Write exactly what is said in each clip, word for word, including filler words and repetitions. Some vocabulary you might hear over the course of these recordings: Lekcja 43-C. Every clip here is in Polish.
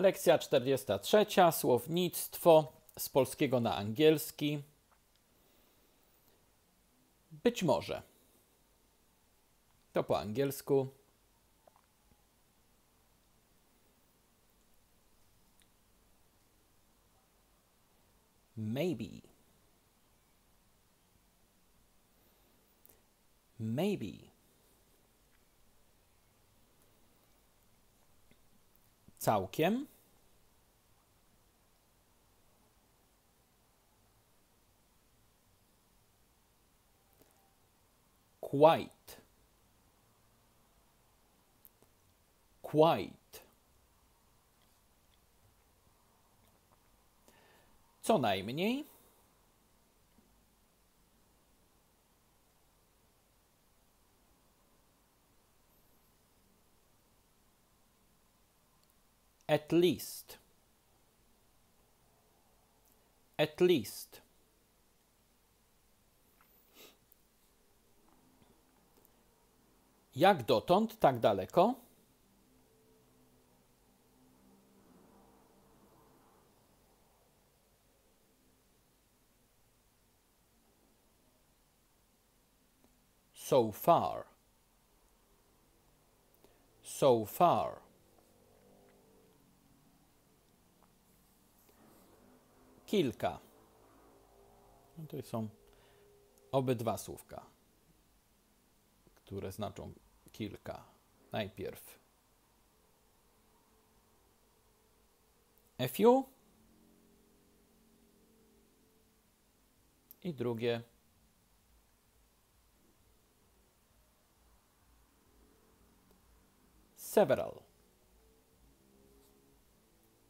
Lekcja czterdziesta trzecia. Słownictwo z polskiego na angielski. Być może. To po angielsku. Maybe. Maybe. Całkiem. Quite. Quite. Co najmniej. At least. At least. Jak dotąd, tak daleko? So far. So far. Kilka. No to są obydwa słówka, które znaczą kilka. Najpierw a few i drugie several.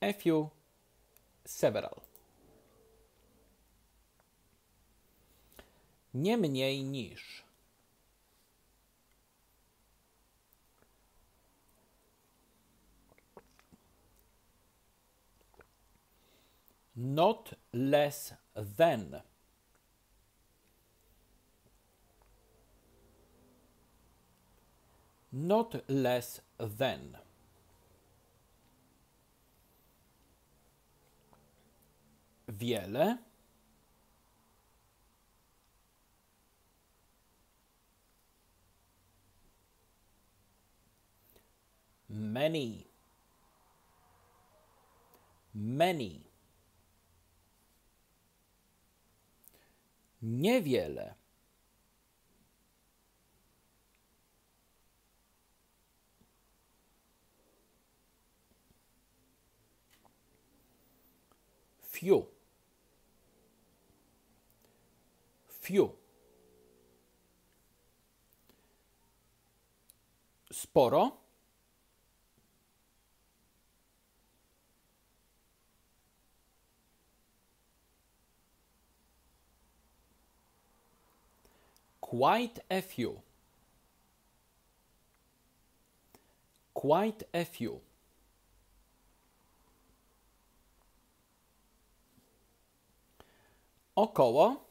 A few, several. Nie mniej niż. Not less than. Not less than. Wiele. Many. Many. Niewiele. Few. Few. Sporo. Quite a few. Quite a few. Około.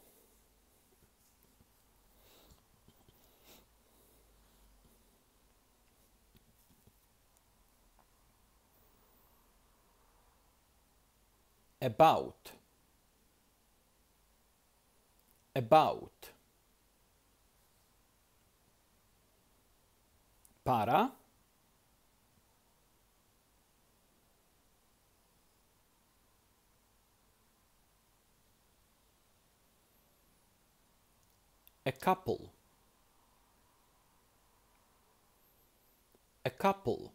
About. About. Para. A couple. A couple.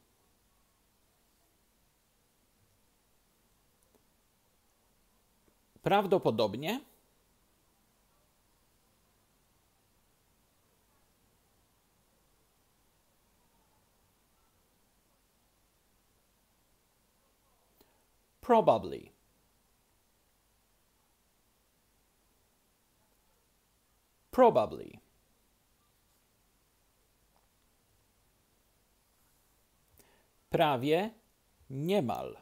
Prawdopodobnie. Probably. Probably. Prawie niemal.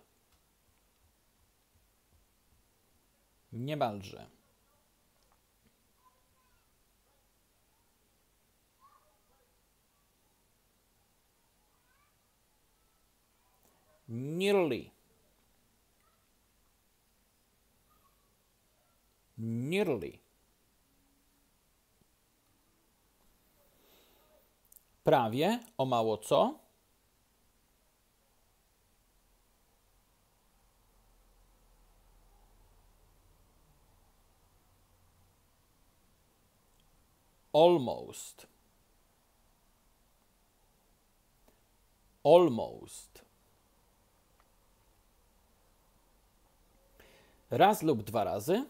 Niemalże. Nearly. nearly. Prawie, o mało co. Almost. Almost. Raz lub dwa razy.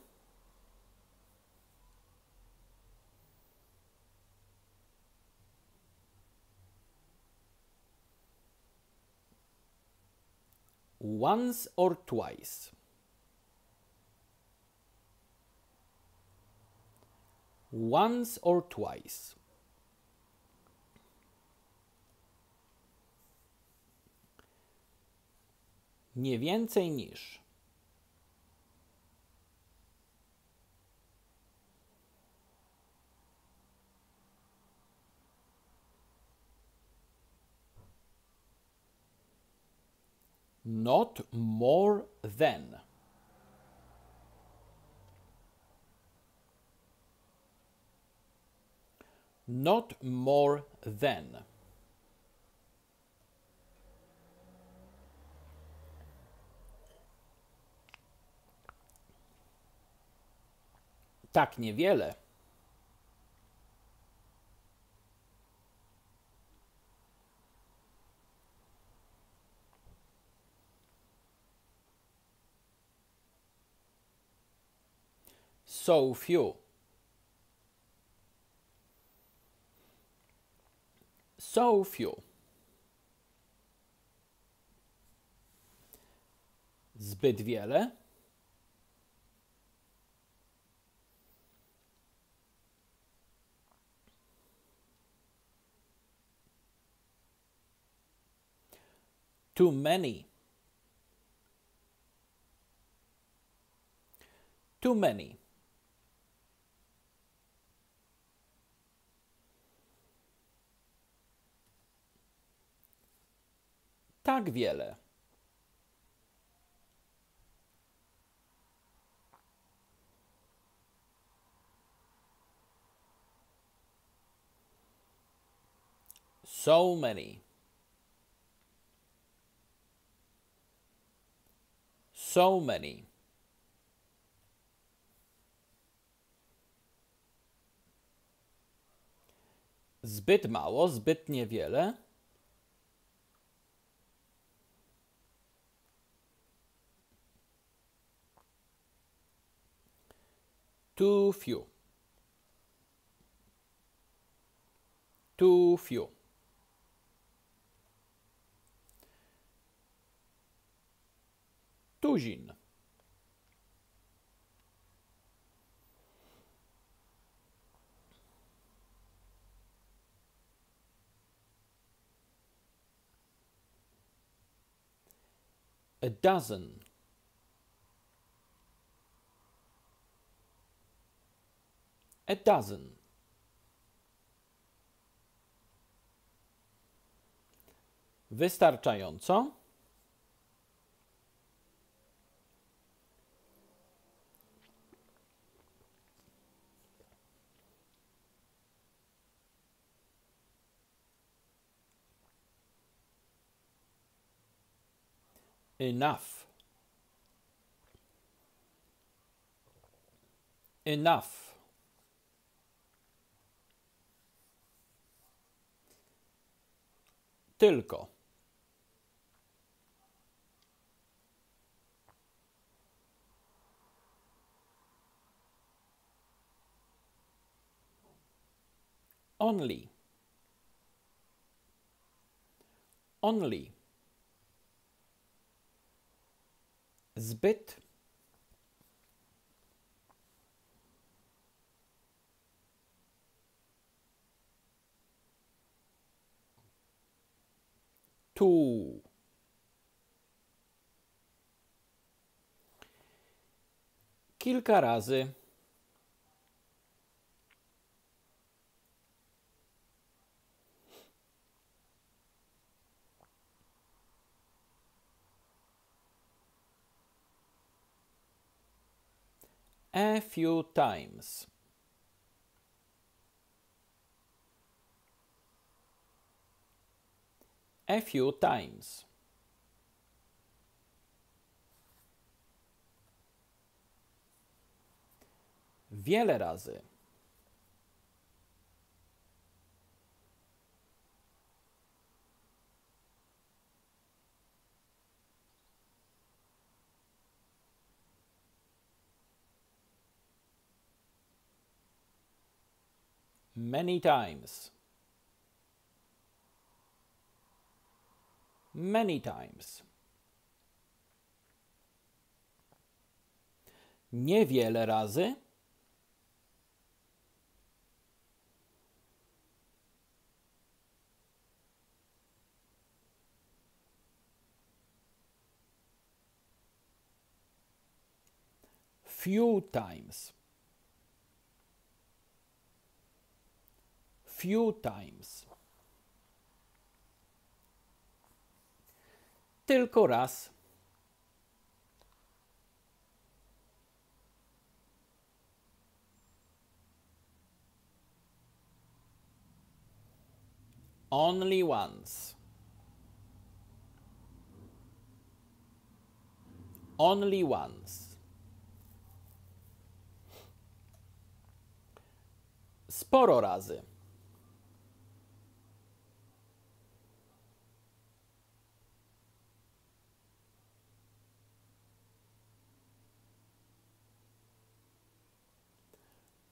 Once or twice. Once or twice. Nie więcej niż. Not more than. Not more than. Tak niewiele. So few. So few. Zbyt wiele. Too many. Too many. Tak wiele. So many. So many. Zbyt mało, zbyt niewiele. Too few. Too few. Tuzin. A dozen. A dozen. Wystarczająco. Enough. Enough. Tylko. Only. Only. Zbyt. Tu. Kilka razy. a few times. A few times. Wiele razy. Many times. Many times. Niewiele razy. Few times. Few times. Tylko raz. Only once. Only once. Sporo razy.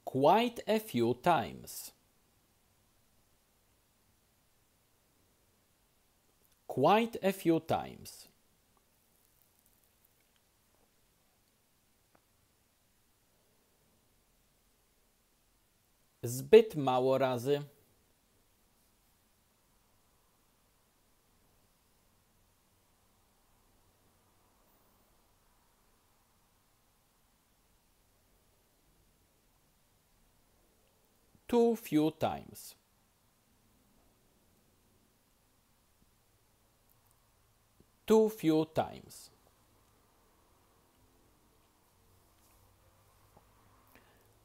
Quite a few times. Quite a few times. Zbyt mało razy. Too few times. Too few times.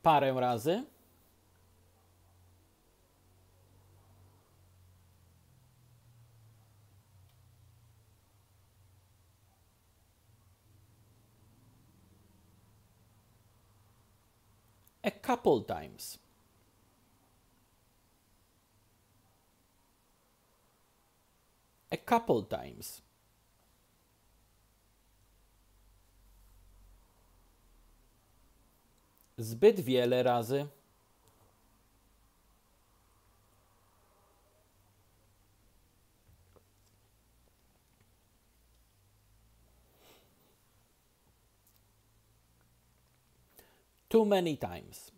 Parę razy. A couple times. A couple times. Zbyt wiele razy. Too many times.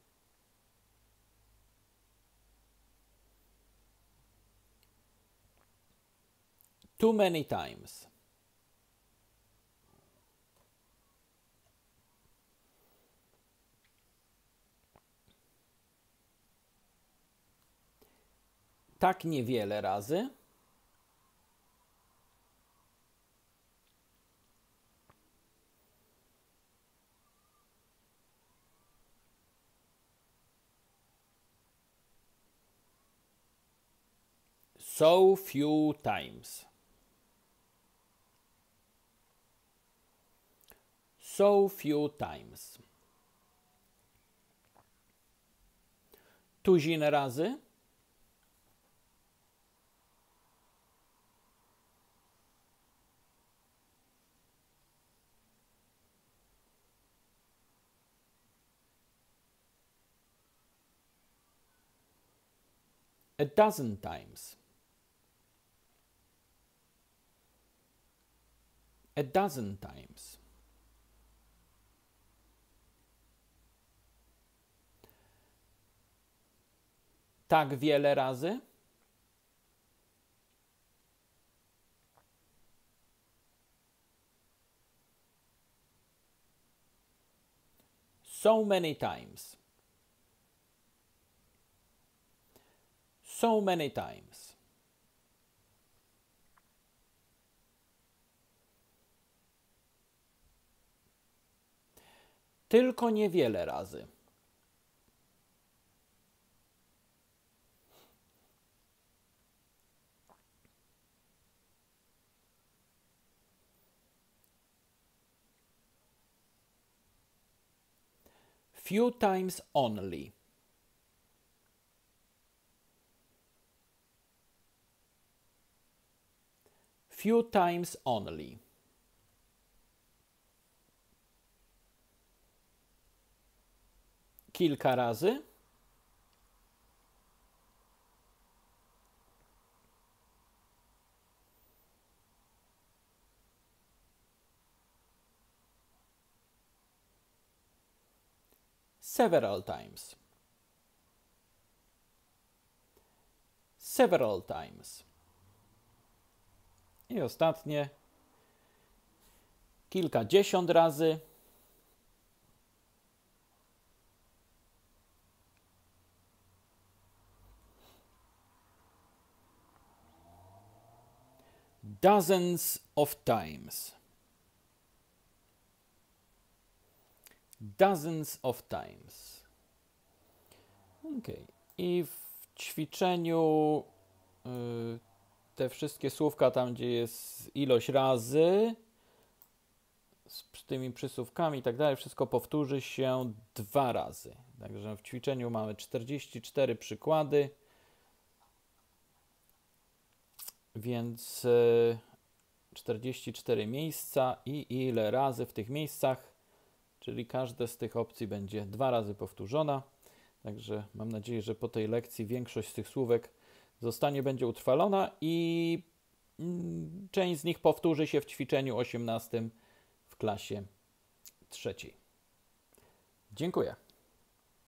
Too many times. Tak niewiele razy. So few times. So few times. Tuzinę razy. A dozen times. A dozen times. Tak wiele razy. So many times. So many times. tylko niewiele razy. Few times only. Few times only. Kilka razy. Several times. Several times. I ostatnie. Kilkadziesiąt razy. Dozens of times. Dozens of times. Ok. I w ćwiczeniu yy, te wszystkie słówka tam, gdzie jest ilość razy, z tymi przysłówkami i tak dalej, wszystko powtórzy się dwa razy. Także w ćwiczeniu mamy czterdzieści cztery przykłady. Więc yy, czterdzieści cztery miejsca i ile razy w tych miejscach. Czyli każda z tych opcji będzie dwa razy powtórzona. Także mam nadzieję, że po tej lekcji większość z tych słówek zostanie, będzie utrwalona i część z nich powtórzy się w ćwiczeniu osiemnastym w klasie trzeciej. Dziękuję.